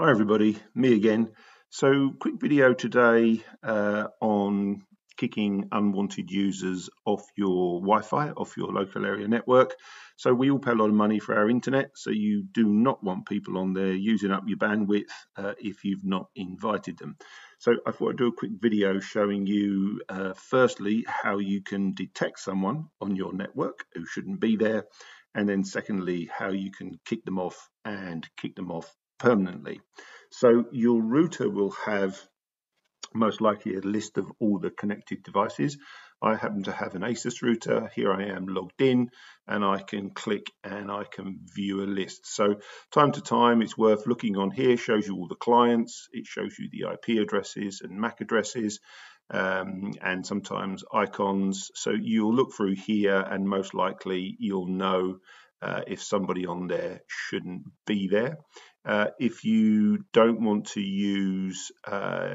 Hi everybody, me again. So quick video today on kicking unwanted users off your Wi-Fi, off your local area network. So we all pay a lot of money for our internet, so you do not want people on there using up your bandwidth if you've not invited them. So I thought I'd do a quick video showing you firstly how you can detect someone on your network who shouldn't be there, and then secondly how you can kick them off and kick them off permanently. So your router will have most likely a list of all the connected devices. I happen to have an ASUS router. Here I am logged in and I can click and I can view a list. So time to time it's worth looking on here. Shows you all the clients, it shows you the IP addresses and MAC addresses and sometimes icons. So you'll look through here and most likely you'll know if somebody on there shouldn't be there. If you don't want to use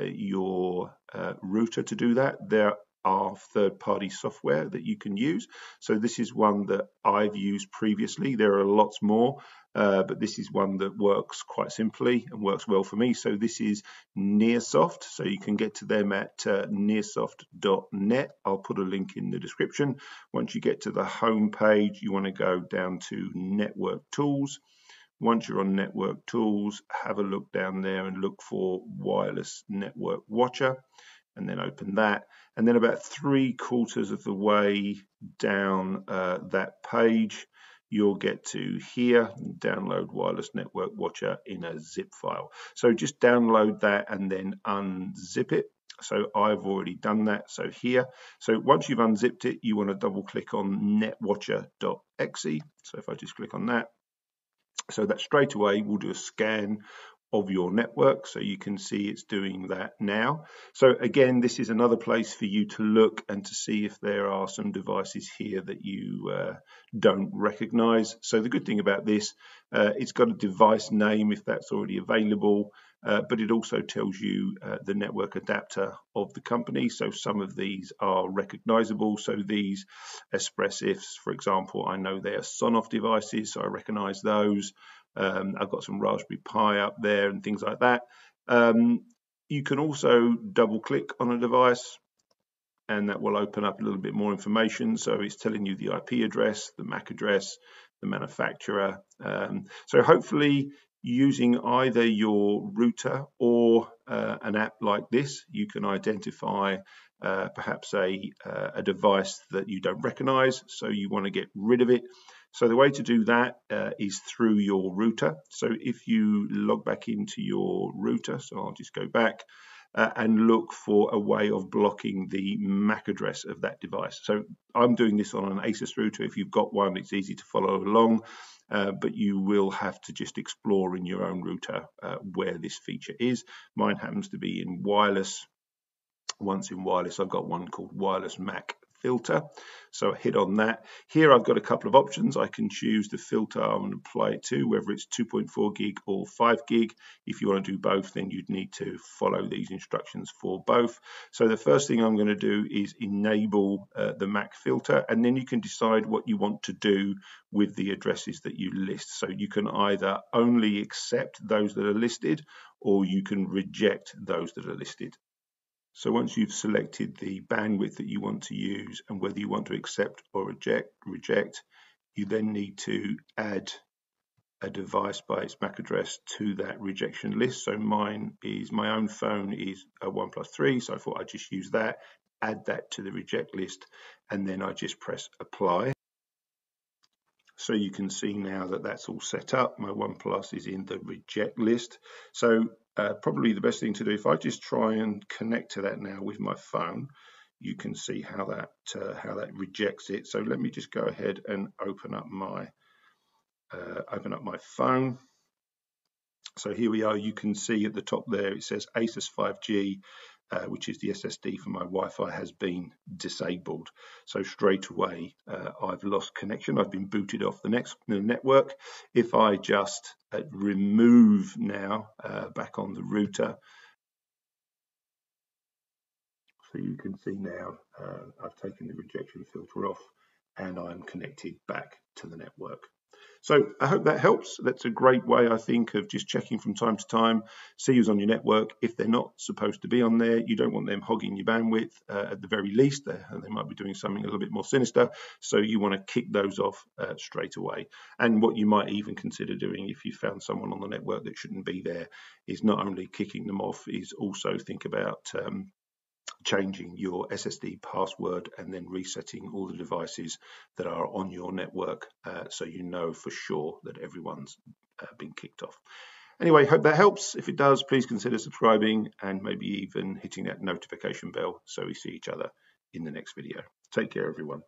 your router to do that, there are third-party software that you can use. So this is one that I've used previously. There are lots more, but this is one that works quite simply and works well for me. So this is NirSoft. So you can get to them at nirsoft.net. I'll put a link in the description. Once you get to the home page, you want to go down to Network Tools. Once you're on Network Tools, have a look down there and look for Wireless Network Watcher, and then open that. And then about three-quarters of the way down that page, you'll get to here, download Wireless Network Watcher in a zip file. So just download that and then unzip it. So I've already done that, so here. So once you've unzipped it, you want to double-click on netwatcher.exe. So if I just click on that, so that straight away will do a scan of your network, so you can see it's doing that now. So again, this is another place for you to look and to see if there are some devices here that you don't recognize. So the good thing about this, it's got a device name if that's already available, but it also tells you the network adapter of the company. So some of these are recognizable. So these Espressifs, for example, I know they are Sonoff devices, so I recognize those. I've got some Raspberry Pi up there and things like that. You can also double click on a device and that will open up a little bit more information. So it's telling you the IP address, the MAC address, the manufacturer. So hopefully using either your router or an app like this, you can identify perhaps a device that you don't recognize, so you want to get rid of it. So the way to do that is through your router. So if you log back into your router, so I'll just go back and look for a way of blocking the MAC address of that device. So I'm doing this on an ASUS router. If you've got one, it's easy to follow along, but you will have to just explore in your own router where this feature is. Mine happens to be in wireless. Once in wireless, I've got one called Wireless MAC filter. So I hit on that. Here I've got a couple of options. I can choose the filter I want to apply it to, whether it's 2.4 gig or 5 gig. If you want to do both, then you'd need to follow these instructions for both. So the first thing I'm going to do is enable the MAC filter, and then you can decide what you want to do with the addresses that you list. So you can either only accept those that are listed, or you can reject those that are listed. So once you've selected the bandwidth that you want to use and whether you want to accept or reject, you then need to add a device by its MAC address to that rejection list. So mine is, my own phone is a OnePlus 3, so I thought I'd just use that, add that to the reject list, and then I just press apply. So you can see now that that's all set up. My OnePlus is in the reject list. So probably the best thing to do, if I just try and connect to that now with my phone, you can see how that rejects it. So let me just go ahead and open up my phone. So here we are. You can see at the top there it says ASUS 5G. Which is the SSD for my Wi-Fi has been disabled. So straight away, I've lost connection. I've been booted off the network. If I just remove now back on the router, so you can see now I've taken the rejection filter off and I'm connected back to the network. So I hope that helps. That's a great way, I think, of just checking from time to time, see who's on your network. If they're not supposed to be on there, you don't want them hogging your bandwidth. At the very least, they might be doing something a little bit more sinister. So you want to kick those off straight away. And what you might even consider doing if you found someone on the network that shouldn't be there is not only kicking them off, is also think about changing your SSD password and then resetting all the devices that are on your network so you know for sure that everyone's been kicked off. Anyway, hope that helps. If it does, please consider subscribing and maybe even hitting that notification bell so we see each other in the next video. Take care, everyone.